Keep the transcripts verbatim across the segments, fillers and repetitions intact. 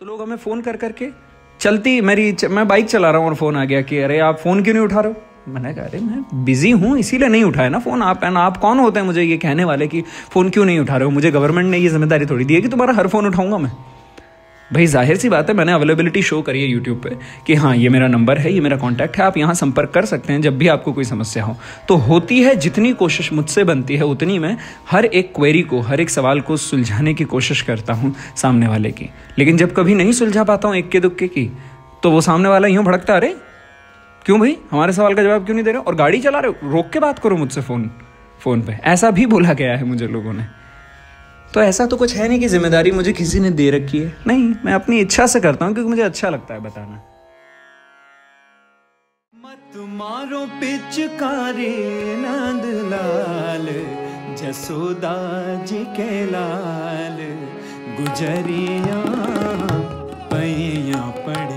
तो लोग हमें फ़ोन कर करके चलती मेरी च, मैं बाइक चला रहा हूँ और फ़ोन आ गया कि अरे आप फ़ोन क्यों नहीं उठा रहे हो। मैंने कहा अरे मैं बिज़ी हूँ इसीलिए नहीं उठाया ना फ़ोन। आप एंड आप कौन होते हैं मुझे ये कहने वाले कि फ़ोन क्यों नहीं उठा रहे हो। मुझे गवर्नमेंट ने ये जिम्मेदारी थोड़ी दी है कि तुम्हारा हर फ़ोन उठाऊँगा मैं। भाई जाहिर सी बात है मैंने अवेलेबिलिटी शो करी है यूट्यूब पे कि हाँ ये मेरा नंबर है, ये मेरा कॉन्टैक्ट है, आप यहाँ संपर्क कर सकते हैं जब भी आपको कोई समस्या हो। तो होती है जितनी कोशिश मुझसे बनती है उतनी मैं हर एक क्वेरी को, हर एक सवाल को सुलझाने की कोशिश करता हूँ सामने वाले की। लेकिन जब कभी नहीं सुलझा पाता हूँ इक्के दुक्के की तो वो सामने वाला यूँ भड़कता, अरे क्यों भाई हमारे सवाल का जवाब क्यों नहीं दे रहे हो और गाड़ी चला रहे हो, रोक के बात करो मुझसे फ़ोन फ़ोन पर। ऐसा भी बोला गया है मुझे लोगों ने। तो ऐसा तो कुछ है नहीं कि जिम्मेदारी मुझे किसी ने दे रखी है, नहीं, मैं अपनी इच्छा से करता हूँ क्योंकि मुझे अच्छा लगता है बताना। मत मारो पिचकारी नंदलाल, जसोदा जी के लाल, गुजरिया पैया पड़े।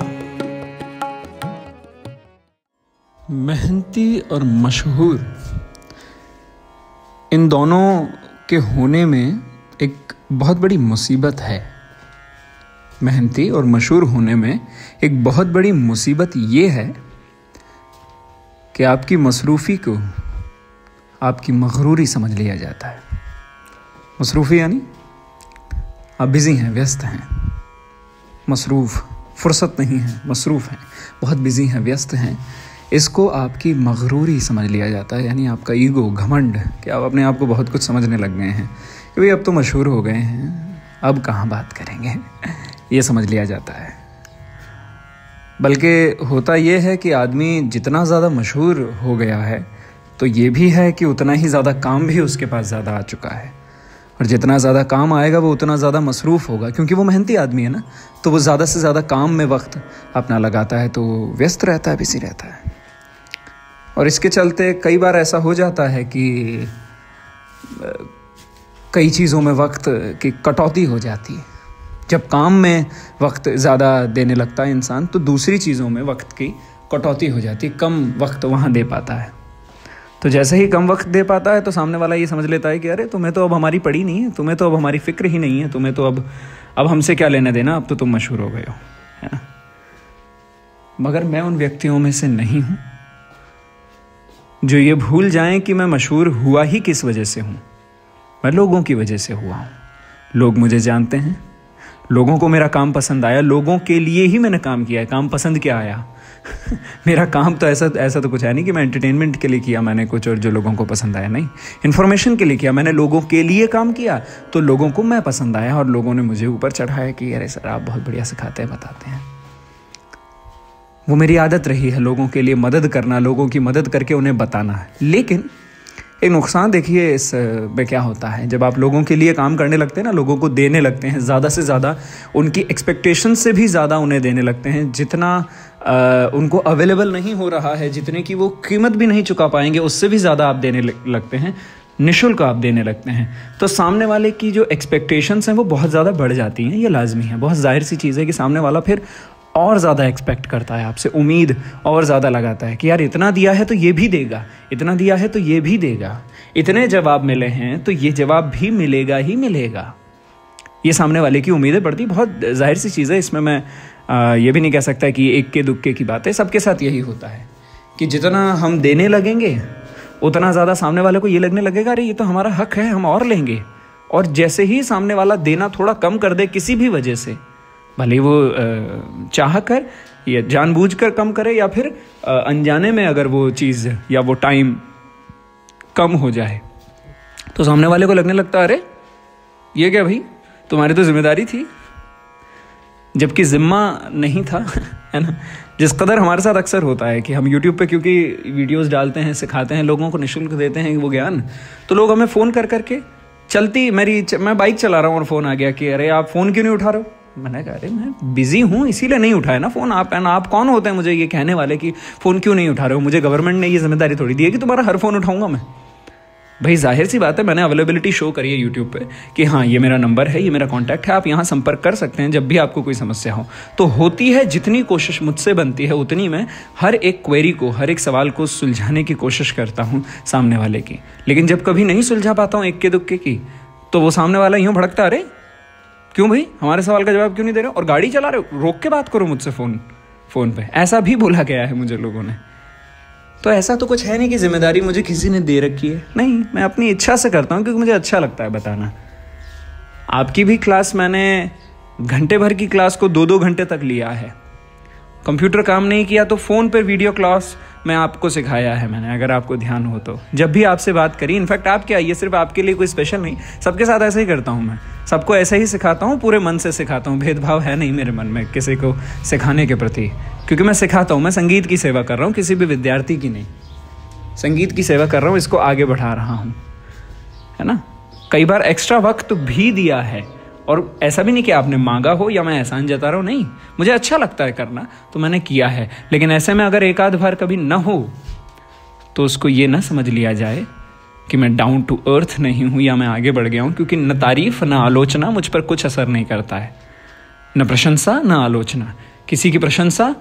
मेहनती और मशहूर इन दोनों के होने में एक बहुत बड़ी मुसीबत है। मेहनती और मशहूर होने में एक बहुत बड़ी मुसीबत ये है कि आपकी मसरूफ़ी को आपकी मगरूरी समझ लिया जाता है। मसरूफ़ी यानी आप बिज़ी हैं, व्यस्त हैं, मसरूफ़, फुर्सत नहीं है, मसरूफ़ हैं, बहुत बिज़ी हैं, व्यस्त हैं। इसको आपकी मगरूरी समझ लिया जाता है, यानी आपका ईगो, घमंड कि आप अपने आप को बहुत कुछ समझने लग गए हैं कि भाई अब तो मशहूर हो गए हैं, अब कहाँ बात करेंगे, ये समझ लिया जाता है। बल्कि होता ये है कि आदमी जितना ज़्यादा मशहूर हो गया है तो ये भी है कि उतना ही ज़्यादा काम भी उसके पास ज़्यादा आ चुका है और जितना ज़्यादा काम आएगा वो उतना ज़्यादा मसरूफ़ होगा क्योंकि वो मेहनती आदमी है ना, तो वो ज़्यादा से ज़्यादा काम में वक्त अपना लगाता है, तो व्यस्त रहता है, बिजी रहता है। और इसके चलते कई बार ऐसा हो जाता है कि कई चीज़ों में वक्त की कटौती हो जाती है। जब काम में वक्त ज़्यादा देने लगता है इंसान तो दूसरी चीज़ों में वक्त की कटौती हो जाती है, कम वक्त वहाँ दे पाता है। तो जैसे ही कम वक्त दे पाता है तो सामने वाला ये समझ लेता है कि अरे तुम्हें तो अब हमारी पड़ी नहीं है, तुम्हें तो अब हमारी फ़िक्र ही नहीं है, तुम्हें तो अब अब हमसे क्या लेने देना, अब तो तुम मशहूर हो गए हो, है ना। मगर मैं उन व्यक्तियों में से नहीं हूँ जो ये भूल जाएं कि मैं मशहूर हुआ ही किस वजह से हूँ। मैं लोगों की वजह से हुआ हूँ, लोग मुझे जानते हैं, लोगों को मेरा काम पसंद आया, लोगों के लिए ही मैंने काम किया है। काम पसंद क्या आया मेरा काम तो ऐसा ऐसा तो कुछ है नहीं कि मैं एंटरटेनमेंट के लिए किया मैंने कुछ और जो लोगों को पसंद आया, नहीं, इन्फॉर्मेशन के लिए किया मैंने, लोगों के लिए काम किया तो लोगों को मैं पसंद आया और लोगों ने मुझे ऊपर चढ़ाया कि अरे सर आप बहुत बढ़िया सिखाते हैं, बताते हैं। वो मेरी आदत रही है लोगों के लिए मदद करना, लोगों की मदद करके उन्हें बताना। लेकिन एक नुकसान देखिए इस में क्या होता है, जब आप लोगों के लिए काम करने लगते हैं ना, लोगों को देने लगते हैं ज़्यादा से ज़्यादा, उनकी एक्सपेक्टेशन से भी ज़्यादा उन्हें देने लगते हैं, जितना आ, उनको अवेलेबल नहीं हो रहा है, जितने की वो कीमत भी नहीं चुका पाएंगे उससे भी ज़्यादा आप देने लगते हैं, निःशुल्क आप देने लगते हैं। तो सामने वाले की जो एक्सपेक्टेशंस हैं वो बहुत ज़्यादा बढ़ जाती हैं, ये लाजमी है, बहुत ज़ाहिर सी चीज़ है कि सामने वाला फिर और ज़्यादा एक्सपेक्ट करता है आपसे, उम्मीद और ज़्यादा लगाता है कि यार इतना दिया है तो ये भी देगा, इतना दिया है तो ये भी देगा, इतने जवाब मिले हैं तो ये जवाब भी मिलेगा ही मिलेगा। ये सामने वाले की उम्मीदें बढ़ती, बहुत जाहिर सी चीज़ है। इसमें मैं आ, ये भी नहीं कह सकता कि इक्के दुक्के की बात है, सबके साथ यही होता है कि जितना हम देने लगेंगे उतना ज़्यादा सामने वाले को ये लगने लगेगा अरे ये तो हमारा हक है, हम और लेंगे। और जैसे ही सामने वाला देना थोड़ा कम कर दे किसी भी वजह से, भले वो चाह कर या जानबूझकर कम करे या फिर अनजाने में अगर वो चीज़ या वो टाइम कम हो जाए, तो सामने वाले को लगने लगता है अरे ये क्या भाई, तुम्हारी तो जिम्मेदारी थी, जबकि ज़िम्मा नहीं था, है ना। जिस कदर हमारे साथ अक्सर होता है कि हम यूट्यूब पे क्योंकि वीडियोस डालते हैं, सिखाते हैं, लोगों को निःशुल्क देते हैं वो ज्ञान, तो लोग हमें फ़ोन कर करके चलती मेरी च, मैं बाइक चला रहा हूँ और फ़ोन आ गया कि अरे आप फ़ोन क्यों नहीं उठा रहे हो। मैंने कहा अरे मैं बिज़ी हूँ इसीलिए नहीं उठाया ना फ़ोन। आप एंड आप कौन होते हैं मुझे ये कहने वाले कि फ़ोन क्यों नहीं उठा रहे हो। मुझे गवर्नमेंट ने ये जिम्मेदारी थोड़ी दी है कि तुम्हारा हर फ़ोन उठाऊंगा मैं। भाई जाहिर सी बात है मैंने अवेलेबिलिटी शो करी है यूट्यूब पे कि हाँ ये मेरा नंबर है, ये मेरा कॉन्टैक्ट है, आप यहाँ संपर्क कर सकते हैं जब भी आपको कोई समस्या हो। तो होती है जितनी कोशिश मुझसे बनती है उतनी मैं हर एक क्वेरी को, हर एक सवाल को सुलझाने की कोशिश करता हूँ सामने वाले की। लेकिन जब कभी नहीं सुलझा पाता हूँ इक्के दुक्के की तो वो सामने वाला यूँ भड़कता, अरे क्यों भाई हमारे सवाल का जवाब क्यों नहीं दे रहे हो और गाड़ी चला रहे हो, रोक के बात करो मुझसे फ़ोन फ़ोन पे, ऐसा भी बोला गया है मुझे लोगों ने। तो ऐसा तो कुछ है नहीं कि जिम्मेदारी मुझे किसी ने दे रखी है, नहीं, मैं अपनी इच्छा से करता हूँ क्योंकि मुझे अच्छा लगता है बताना। आपकी भी क्लास मैंने घंटे भर की क्लास को दो दो घंटे तक लिया है, कंप्यूटर काम नहीं किया तो फ़ोन पर वीडियो क्लास में आपको सिखाया है मैंने, अगर आपको ध्यान हो तो। जब भी आपसे बात करी, इनफैक्ट आप क्या, ये सिर्फ आपके लिए कोई स्पेशल नहीं, सबके साथ ऐसा ही करता हूँ मैं, सबको ऐसा ही सिखाता हूँ, पूरे मन से सिखाता हूँ, भेदभाव है नहीं मेरे मन में किसी को सिखाने के प्रति, क्योंकि मैं सिखाता हूँ, मैं संगीत की सेवा कर रहा हूँ, किसी भी विद्यार्थी की नहीं, संगीत की सेवा कर रहा हूँ, इसको आगे बढ़ा रहा हूँ, है ना। कई बार एक्स्ट्रा वक्त भी दिया है, और ऐसा भी नहीं कि आपने मांगा हो या मैं एहसान जता रहा हूँ, नहीं, मुझे अच्छा लगता है करना तो मैंने किया है। लेकिन ऐसे में अगर एक आध बार कभी ना हो तो उसको ये ना समझ लिया जाए कि मैं डाउन टू अर्थ नहीं हूँ या मैं आगे बढ़ गया हूँ, क्योंकि न तारीफ ना आलोचना मुझ पर कुछ असर नहीं करता है, न प्रशंसा ना आलोचना। किसी की प्रशंसा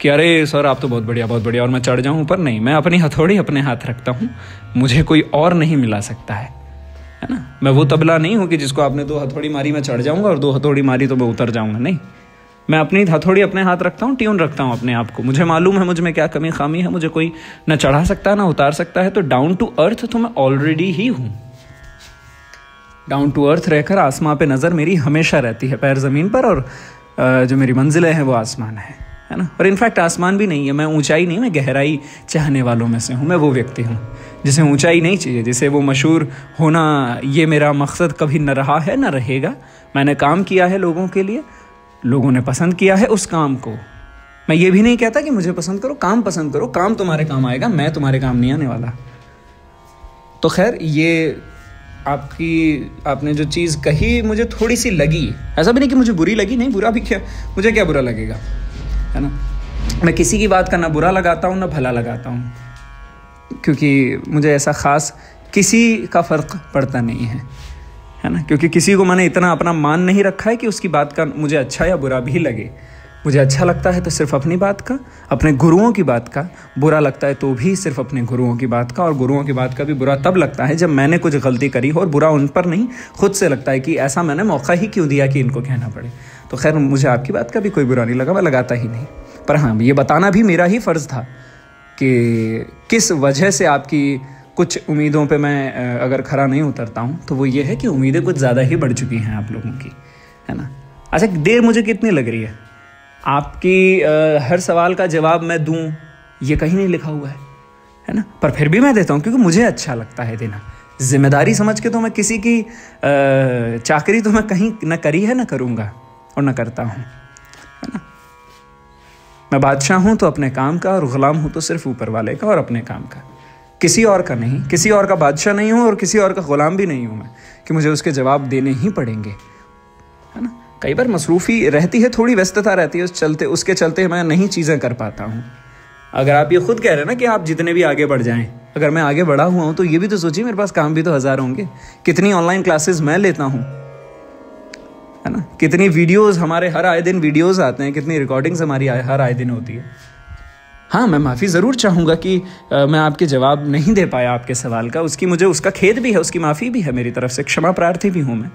कि अरे सर आप तो बहुत बढ़िया बहुत बढ़िया और मैं चढ़ जाऊँ ऊपर, नहीं, मैं अपनी हथौड़ी अपने हाथ रखता हूँ, मुझे कोई और नहीं मिला सकता है, है ना। मैं वो तबला नहीं हूँ कि जिसको आपने दो हथौड़ी मारी मैं चढ़ जाऊँगा और दो हथौड़ी मारी तो मैं उतर जाऊँगा, नहीं, मैं अपनी हथौड़ी अपने हाथ रखता हूँ, ट्यून रखता हूँ अपने आप को, मुझे मालूम है मुझ में क्या कमी खामी है, मुझे कोई ना चढ़ा सकता है ना उतार सकता है, तो डाउन टू अर्थ तो मैं ऑलरेडी ही हूँ। डाउन टू अर्थ रहकर आसमां पर नज़र मेरी हमेशा रहती है, पैर ज़मीन पर, और जो मेरी मंजिलें हैं वो आसमान है, है ना। और इनफैक्ट आसमान भी नहीं है, मैं ऊंचाई नहीं, मैं गहराई चाहने वालों में से हूँ, मैं वो व्यक्ति हूँ जिसे ऊंचाई नहीं चाहिए, जिसे वो मशहूर होना ये मेरा मकसद कभी न रहा है न रहेगा। मैंने काम किया है लोगों के लिए, लोगों ने पसंद किया है उस काम को। मैं ये भी नहीं कहता कि मुझे पसंद करो, काम पसंद करो, काम तुम्हारे काम आएगा, मैं तुम्हारे काम नहीं आने वाला। तो खैर ये आपकी आपने जो चीज़ कही मुझे थोड़ी सी लगी, ऐसा भी नहीं कि मुझे बुरी लगी, नहीं, बुरा भी क्या, मुझे क्या बुरा लगेगा, है ना। मैं किसी की बात का ना बुरा लगाता हूँ ना भला लगाता हूँ, क्योंकि मुझे ऐसा ख़ास किसी का फ़र्क पड़ता नहीं है, है ना, क्योंकि किसी को मैंने इतना अपना मान नहीं रखा है कि उसकी बात का मुझे अच्छा या बुरा भी लगे। मुझे अच्छा लगता है तो सिर्फ अपनी बात का, अपने गुरुओं की बात का, बुरा लगता है तो भी सिर्फ अपने गुरुओं की बात का। और गुरुओं की बात का भी बुरा तब लगता है जब मैंने कुछ गलती करी हो, और बुरा उन पर नहीं, खुद से लगता है कि ऐसा मैंने मौका ही क्यों दिया कि इनको कहना पड़े। तो खैर मुझे आपकी बात का भी कोई बुरा नहीं लगा, मैं लगाता ही नहीं, पर हाँ ये बताना भी मेरा ही फ़र्ज़ था कि किस वजह से आपकी कुछ उम्मीदों पे मैं अगर खरा नहीं उतरता हूँ तो वो ये है कि उम्मीदें कुछ ज़्यादा ही बढ़ चुकी हैं आप लोगों की, है ना। अच्छा देर मुझे कितनी लग रही है आपकी, आ, हर सवाल का जवाब मैं दूँ ये कहीं नहीं लिखा हुआ है, है ना, पर फिर भी मैं देता हूँ क्योंकि मुझे अच्छा लगता है देना। जिम्मेदारी समझ के तो मैं किसी की आ, चाकरी तो मैं कहीं ना करी है, ना करूँगा और ना करता हूँ, है ना। मैं बादशाह हूँ तो अपने काम का, और ग़ुलाम हूँ तो सिर्फ ऊपर वाले का और अपने काम का, किसी और का नहीं, किसी और का बादशाह नहीं हूँ और किसी और का ग़ुलाम भी नहीं हूँ मैं कि मुझे उसके जवाब देने ही पड़ेंगे, है ना। कई बार मसरूफ़ी रहती है, थोड़ी व्यस्तता रहती है, उस चलते उसके चलते मैं नहीं चीज़ें कर पाता हूँ। अगर आप ये खुद कह रहे हैं ना कि आप जितने भी आगे बढ़ जाएं, अगर मैं आगे बढ़ा हुआ हूँ तो ये भी तो सोचिए मेरे पास काम भी तो हज़ार होंगे, कितनी ऑनलाइन क्लासेस मैं लेता हूँ, है ना, कितनी वीडियोस हमारे हर आए दिन वीडियोस आते हैं, कितनी रिकॉर्डिंग्स हमारी आए, हर आए दिन होती है। हाँ मैं माफ़ी ज़रूर चाहूँगा कि आ, मैं आपके जवाब नहीं दे पाया आपके सवाल का, उसकी मुझे उसका खेद भी है, उसकी माफ़ी भी है मेरी तरफ से, क्षमा प्रार्थी भी हूँ मैं।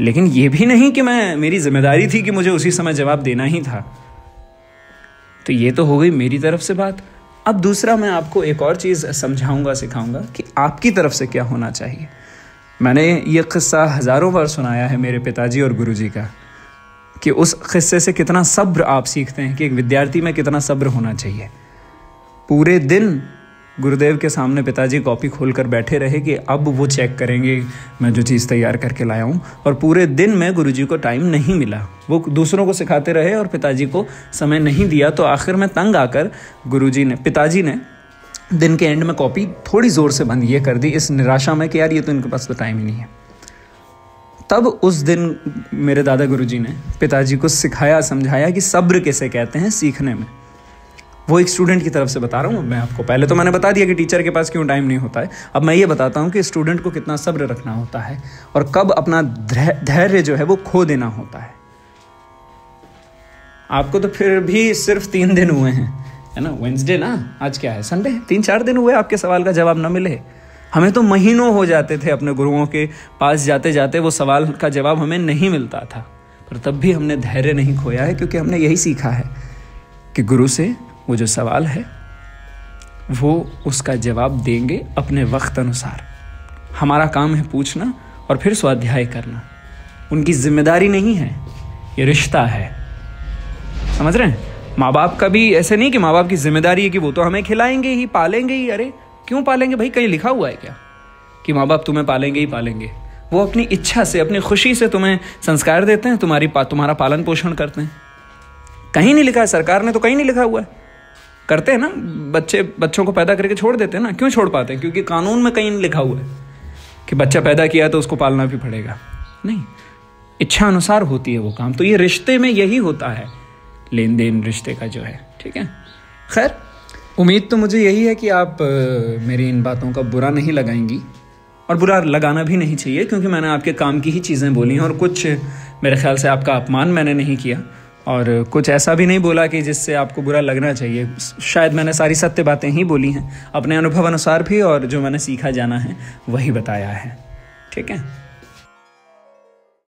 लेकिन ये भी नहीं कि मैं मेरी जिम्मेदारी थी कि मुझे उसी समय जवाब देना ही था। तो ये तो हो गई मेरी तरफ से बात। अब दूसरा मैं आपको एक और चीज़ समझाऊँगा, सिखाऊँगा कि आपकी तरफ से क्या होना चाहिए। मैंने ये किस्सा हज़ारों बार सुनाया है मेरे पिताजी और गुरुजी का, कि उस किस्से से कितना सब्र आप सीखते हैं कि एक विद्यार्थी में कितना सब्र होना चाहिए। पूरे दिन गुरुदेव के सामने पिताजी कॉपी खोलकर बैठे रहे कि अब वो चेक करेंगे मैं जो चीज़ तैयार करके लाया हूँ, और पूरे दिन में गुरुजी को टाइम नहीं मिला, वो दूसरों को सिखाते रहे और पिताजी को समय नहीं दिया। तो आखिर में तंग आकर गुरुजी ने पिताजी ने दिन के एंड में कॉपी थोड़ी ज़ोर से बंद ये कर दी, इस निराशा में कि यार ये तो इनके पास तो टाइम ही नहीं है। तब उस दिन मेरे दादा गुरुजी ने पिताजी को सिखाया, समझाया कि सब्र किसे कहते हैं सीखने में। वो एक स्टूडेंट की तरफ से बता रहा हूँ मैं आपको। पहले तो मैंने बता दिया कि टीचर के पास क्यों टाइम नहीं होता है, अब मैं ये बताता हूँ कि स्टूडेंट को कितना सब्र रखना होता है और कब अपना धैर्य जो है वो खो देना होता है। आपको तो फिर भी सिर्फ तीन दिन हुए हैं, है ना, वेंसडे ना, आज क्या है, संडे, तीन चार दिन हुए आपके सवाल का जवाब ना मिले। हमें तो महीनों हो जाते थे अपने गुरुओं के पास जाते जाते, वो सवाल का जवाब हमें नहीं मिलता था, पर तब भी हमने धैर्य नहीं खोया है, क्योंकि हमने यही सीखा है कि गुरु से वो जो सवाल है वो उसका जवाब देंगे अपने वक्त अनुसार। हमारा काम है पूछना और फिर स्वाध्याय करना, उनकी जिम्मेदारी नहीं है, ये रिश्ता है। समझ रहे हैं? माँ बाप का भी ऐसे नहीं कि माँ बाप की जिम्मेदारी है कि वो तो हमें खिलाएंगे ही, पालेंगे ही। अरे क्यों पालेंगे भाई, कहीं लिखा हुआ है क्या कि माँ बाप तुम्हें पालेंगे ही पालेंगे? वो अपनी इच्छा से, अपनी खुशी से तुम्हें संस्कार देते हैं, तुम्हारी तुम्हारा पालन पोषण करते हैं। कहीं नहीं लिखा है, सरकार ने तो कहीं नहीं लिखा हुआ है। करते हैं ना बच्चे, बच्चों को पैदा करके छोड़ देते हैं ना। क्यों छोड़ पाते हैं? क्योंकि कानून में कहीं नहीं लिखा हुआ है कि बच्चा पैदा किया तो उसको पालना भी पड़ेगा। नहीं, इच्छा अनुसार होती है वो काम। तो ये रिश्ते में यही होता है, लेन देन रिश्ते का जो है। ठीक है, खैर उम्मीद तो मुझे यही है कि आप मेरी इन बातों का बुरा नहीं लगाएंगी, और बुरा लगाना भी नहीं चाहिए, क्योंकि मैंने आपके काम की ही चीज़ें बोली हैं, और कुछ मेरे ख्याल से आपका अपमान मैंने नहीं किया, और कुछ ऐसा भी नहीं बोला कि जिससे आपको बुरा लगना चाहिए। शायद मैंने सारी सत्य बातें ही बोली हैं, अपने अनुभव अनुसार भी, और जो मैंने सीखा जाना है वही बताया है। ठीक है।